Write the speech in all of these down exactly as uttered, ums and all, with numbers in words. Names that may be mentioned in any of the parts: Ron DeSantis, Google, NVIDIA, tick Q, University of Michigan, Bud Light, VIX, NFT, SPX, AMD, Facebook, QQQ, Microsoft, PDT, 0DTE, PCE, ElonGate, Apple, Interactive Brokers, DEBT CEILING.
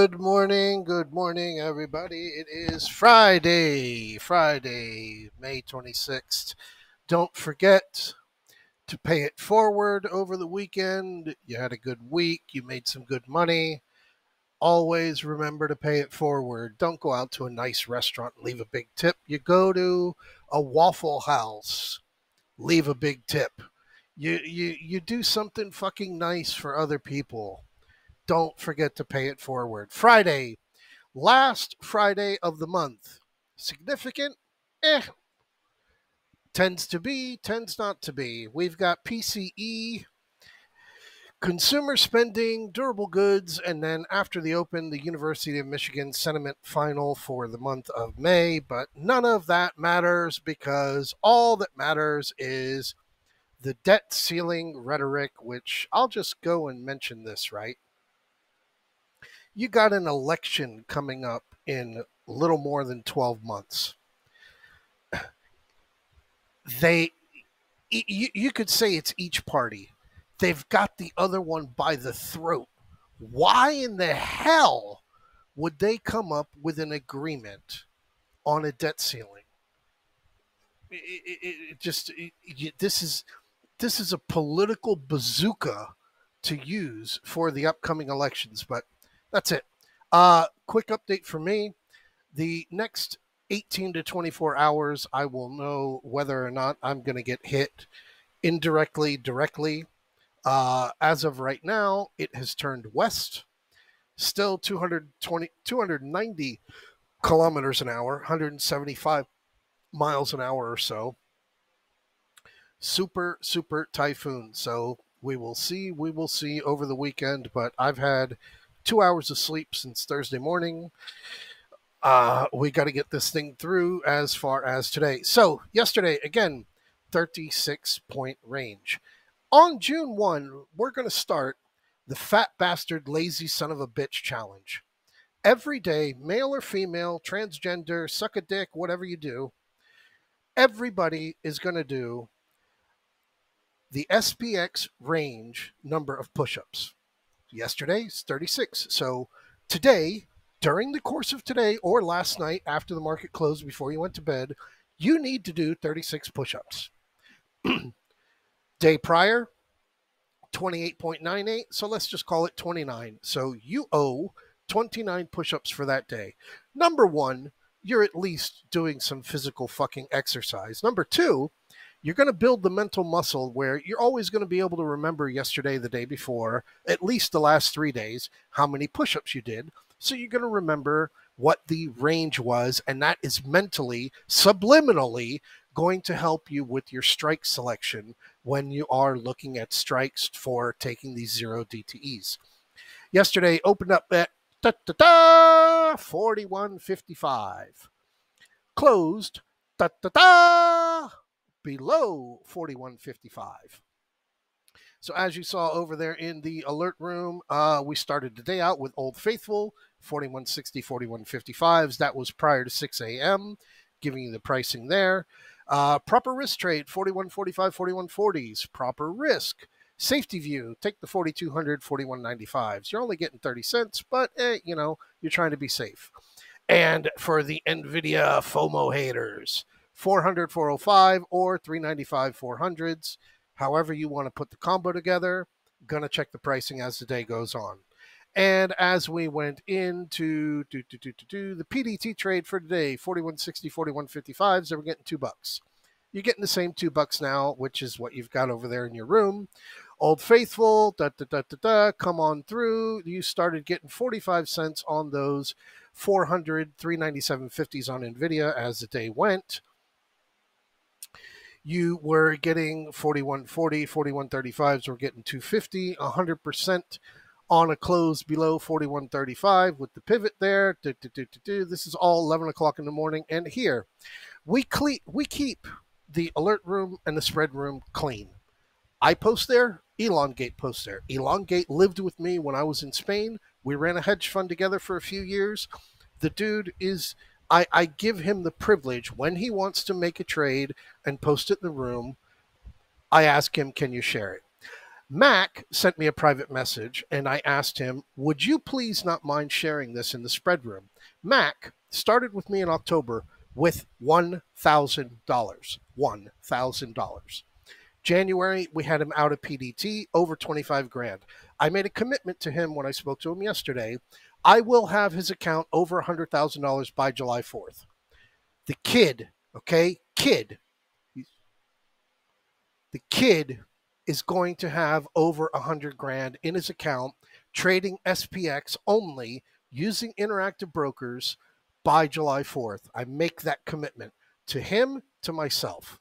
Good morning, good morning, everybody. It is Friday, Friday, May twenty-sixth. Don't forget to pay it forward over the weekend. You had a good week. You made some good money. Always remember to pay it forward. Don't go out to a nice restaurant and leave a big tip. You go to a Waffle House, leave a big tip. You, you, you do something fucking nice for other people. Don't forget to pay it forward. Friday, last Friday of the month. Significant? Eh. Tends to be, tends not to be. We've got P C E, consumer spending, durable goods, and then after the open, the University of Michigan sentiment final for the month of May. But none of that matters because all that matters is the debt ceiling rhetoric, which I'll just go and mention this, right? You got an election coming up in little more than twelve months. They, you, you could say it's each party. They've got the other one by the throat. Why in the hell would they come up with an agreement on a debt ceiling? It, it, it just, it, it, this is, this is a political bazooka to use for the upcoming elections, but that's it. Uh, quick update for me. The next eighteen to twenty-four hours, I will know whether or not I'm going to get hit indirectly, directly. Uh, as of right now, it has turned west. Still two hundred twenty, two hundred ninety kilometers an hour, one hundred seventy-five miles an hour or so. Super, super typhoon. So we will see. We will see over the weekend, but I've had two hours of sleep since Thursday morning. Uh, we got to get this thing through as far as today. So yesterday, again, thirty-six point range. On June first, we're going to start the fat bastard, lazy son of a bitch challenge. Every day, male or female, transgender, suck a dick, whatever you do, everybody is going to do the S P X range number of push-ups. Yesterday's thirty-six. So today, during the course of today or last night after the market closed before you went to bed, you need to do thirty-six push-ups. Day prior, twenty-eight point nine eight. So let's just call it twenty-nine. So you owe twenty-nine push-ups for that day. Number one, you're at least doing some physical fucking exercise. Number two, you're going to build the mental muscle where you're always going to be able to remember yesterday, the day before, at least the last three days, how many push-ups you did. So you're going to remember what the range was, and that is mentally, subliminally, going to help you with your strike selection when you are looking at strikes for taking these zero D T Es. Yesterday opened up at forty-one fifty-five. Closed da-da-da! Below forty-one fifty-five. So as you saw over there in the alert room, uh, we started the day out with Old Faithful, forty-one sixty, forty-one fifty-fives. That was prior to six A M, giving you the pricing there. Uh, proper risk trade, forty-one forty-five, forty-one forties. Proper risk. Safety view, take the forty-two hundred, forty-one ninety-fives. You're only getting thirty cents, but, eh, you know, you're trying to be safe. And for the NVIDIA FOMO haters, four hundred, four oh five, or three ninety-five, four hundreds. However you want to put the combo together, going to check the pricing as the day goes on. And as we went into do, do, do, do, do, the P D T trade for today, forty-one sixty, forty-one fifty-fives, they were getting two bucks. You're getting the same two bucks now, which is what you've got over there in your room. Old Faithful, da, da, da, da, da, come on through. You started getting forty-five cents on those four hundred, three ninety-seven fifties on NVIDIA as the day went. You were getting forty-one forty, forty-one thirty-fives were getting two fifty, one hundred percent on a close below forty-one thirty-five with the pivot there. Do, do, do, do, do. This is all eleven o'clock in the morning. And here, we, cle we keep the alert room and the spread room clean. I post there, ElonGate posts there. ElonGate lived with me when I was in Spain. We ran a hedge fund together for a few years. The dude is... I, I give him the privilege when he wants to make a trade and post it in the room. I ask him, can you share it? Mac sent me a private message, and I asked him, would you please not mind sharing this in the spread room? Mac started with me in October with one thousand dollars, one thousand dollars. January, we had him out of P D T, over twenty-five grand. I made a commitment to him when I spoke to him yesterday. I will have his account over one hundred thousand dollars by July fourth. The kid, okay, kid, the kid is going to have over one hundred grand in his account, trading S P X only, using Interactive Brokers by July fourth. I make that commitment to him, to myself.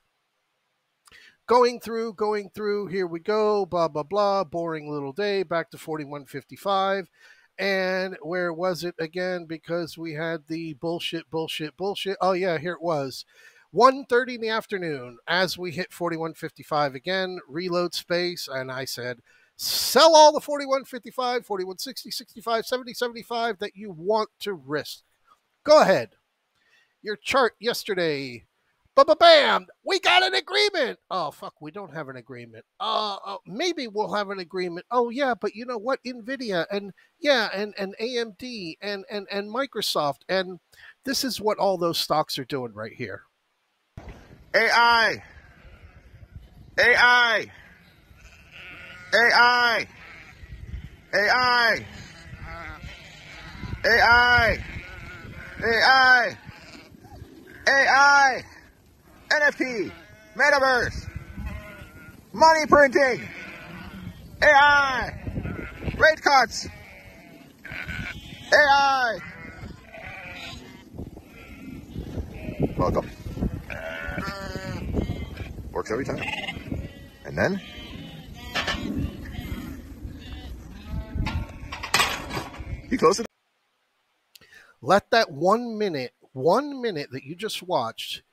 Going through, going through, here we go, blah, blah, blah, boring little day, back to forty-one fifty-five. And where was it again? Because we had the bullshit, bullshit, bullshit. Oh, yeah, here it was. one thirty in the afternoon as we hit forty-one fifty-five again, reload space, and I said, sell all the forty-one fifty-five, forty-one sixty, sixty-five, seventy, seventy-five that you want to risk. Go ahead. Your chart yesterday, ba-ba-bam, we got an agreement. Oh, fuck, we don't have an agreement. Uh, uh, maybe we'll have an agreement. Oh, yeah, but you know what? NVIDIA and, yeah, and, and A M D and, and, and Microsoft, and this is what all those stocks are doing right here. A I, A I, A I, A I, A I, A I, A I, N F T, Metaverse, money printing, A I, rate cuts, A I. Welcome. Works every time. And then? You close it. Let that one minute, one minute that you just watched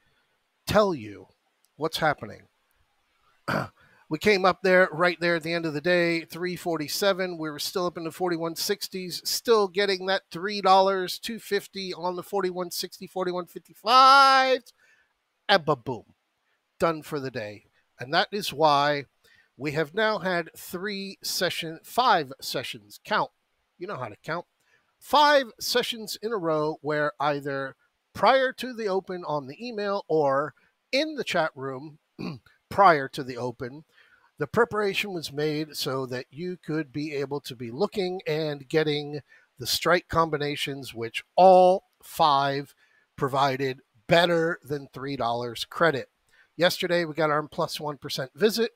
tell you what's happening. We came up there, right there at the end of the day, three forty-seven. We were still up in the forty-one sixties, still getting that three dollars, two fifty on the forty-one sixty, forty-one fifty-five. Abba boom. Done for the day. And that is why we have now had three session, five sessions, count, you know how to count, five sessions in a row where either prior to the open on the email or in the chat room prior to the open, the preparation was made so that you could be able to be looking and getting the strike combinations, which all five provided better than three dollars credit. Yesterday, we got our plus one percent visit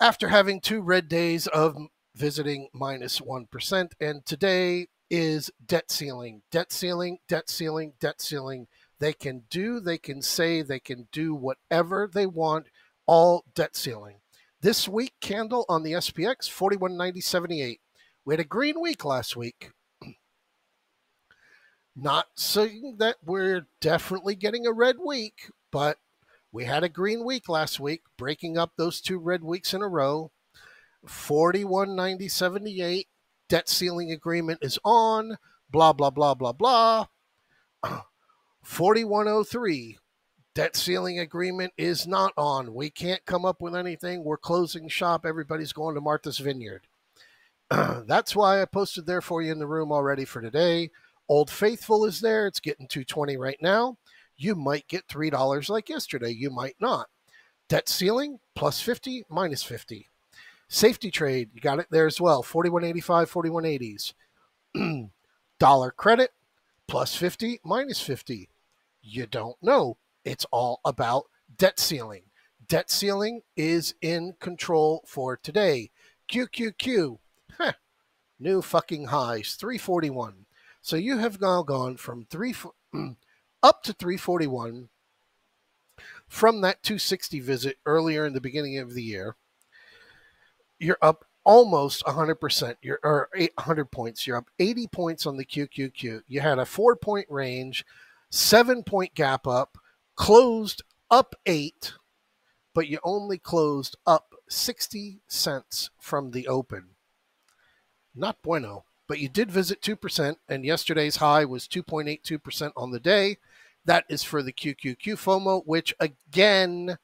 after having two red days of visiting minus one percent. And today is debt ceiling, debt ceiling, debt ceiling, debt ceiling. They can do, they can say, they can do whatever they want, all debt ceiling. This week, candle on the S P X, forty-one ninety seventy-eight. We had a green week last week. Not saying that we're definitely getting a red week, but we had a green week last week, breaking up those two red weeks in a row. forty-one ninety seventy-eight, debt ceiling agreement is on, blah, blah, blah, blah, blah. forty-one oh three, debt ceiling agreement is not on. We can't come up with anything. We're closing shop. Everybody's going to Martha's Vineyard. That's why I posted there for you in the room already for today. Old Faithful is there. It's getting two twenty right now. You might get three dollars like yesterday. You might not. Debt ceiling, plus fifty, minus fifty. Safety trade, you got it there as well. forty-one eighty-five, forty-one eighties. Dollar credit, plus fifty, minus fifty. You don't know. It's all about debt ceiling. Debt ceiling is in control for today. Q Q Q, huh, new fucking highs, three forty-one. So you have now gone from three... up to three forty-one from that two sixty visit earlier in the beginning of the year. You're up almost one hundred percent, you're, or eight hundred points. You're up eighty points on the Q Q Q. You had a four-point range, seven-point gap up, closed up eight, but you only closed up sixty cents from the open. Not bueno. But you did visit two percent, and yesterday's high was two point eight two percent on the day. That is for the Q Q Q FOMO, which, again,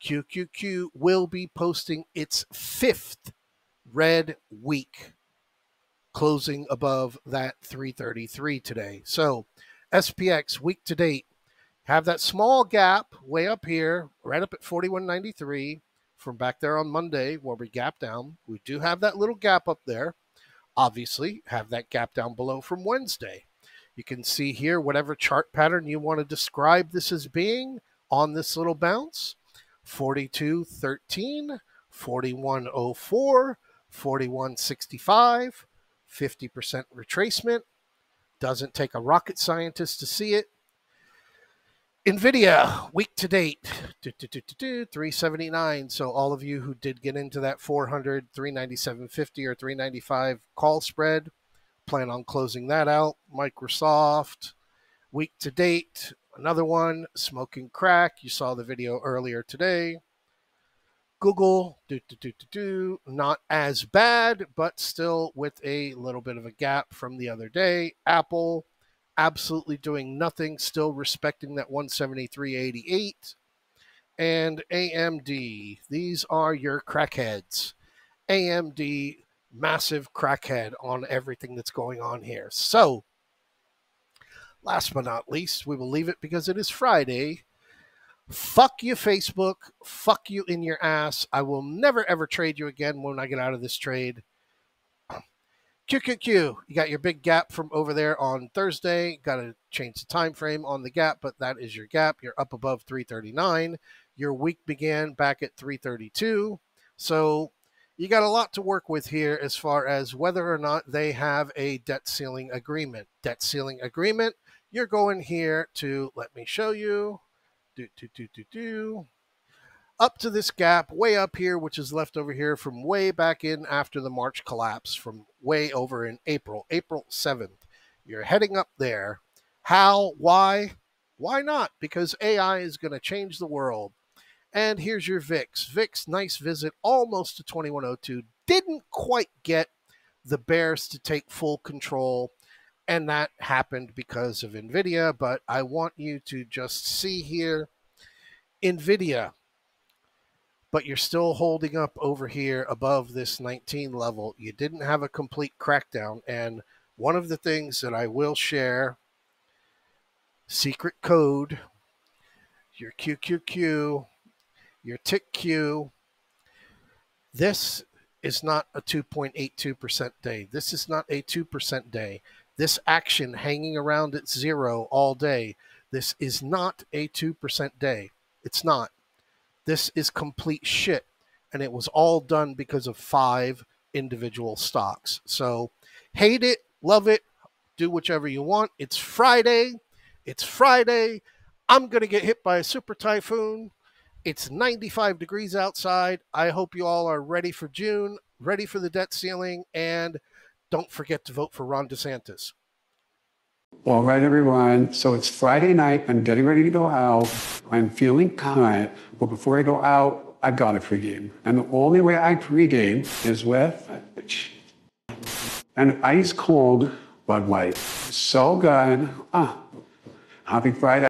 Q Q Q will be posting its fifth red week, closing above that three thirty-three today. So S P X week to date, have that small gap way up here, right up at forty-one ninety-three from back there on Monday where we gap down. We do have that little gap up there. Obviously, have that gap down below from Wednesday. You can see here whatever chart pattern you want to describe this as being on this little bounce. forty-two thirteen, forty-one oh four, forty-one sixty-five, fifty percent retracement. Doesn't take a rocket scientist to see it. NVIDIA week to date, do, do, do, do, do, three seventy-nine. So all of you who did get into that four hundred, three ninety-seven fifty or three ninety-five call spread, plan on closing that out. Microsoft week to date, another one, smoking crack. You saw the video earlier today. Google, do, do, do, do, do, not as bad, but still with a little bit of a gap from the other day. Apple, absolutely doing nothing, still respecting that one seventy-three eighty-eight. And A M D, these are your crackheads. A M D, massive crackhead on everything that's going on here. So last but not least, we will leave it because it is Friday. Fuck you, Facebook. Fuck you in your ass. I will never, ever trade you again when I get out of this trade. Q Q Q, you got your big gap from over there on Thursday. Got to change the time frame on the gap, but that is your gap. You're up above three thirty-nine. Your week began back at three thirty-two. So you got a lot to work with here as far as whether or not they have a debt ceiling agreement. Debt ceiling agreement, you're going here to, let me show you, do, do, do, do, do. Up to this gap way up here, which is left over here from way back in after the March collapse from way over in April, April seventh. You're heading up there. How? Why? Why not? Because A I is going to change the world. And here's your V I X. V I X, nice visit, almost to twenty-one oh two. Didn't quite get the bears to take full control, and that happened because of NVIDIA. But I want you to just see here, NVIDIA. But you're still holding up over here above this nineteen level. You didn't have a complete crackdown. And one of the things that I will share, secret code, your Q Q Q, your tick Q, this is not a two point eight two percent day. This is not a two percent day. This action hanging around at zero all day, this is not a two percent day. It's not. This is complete shit, and it was all done because of five individual stocks. So hate it, love it, do whichever you want. It's Friday. It's Friday. I'm going to get hit by a super typhoon. It's ninety-five degrees outside. I hope you all are ready for June, ready for the debt ceiling, and don't forget to vote for Ron DeSantis. All right, everyone. So it's Friday night. I'm getting ready to go out. I'm feeling kind, but before I go out, I've got a pregame. And the only way I pregame is with an ice cold Bud Light. So good. Ah, happy Friday.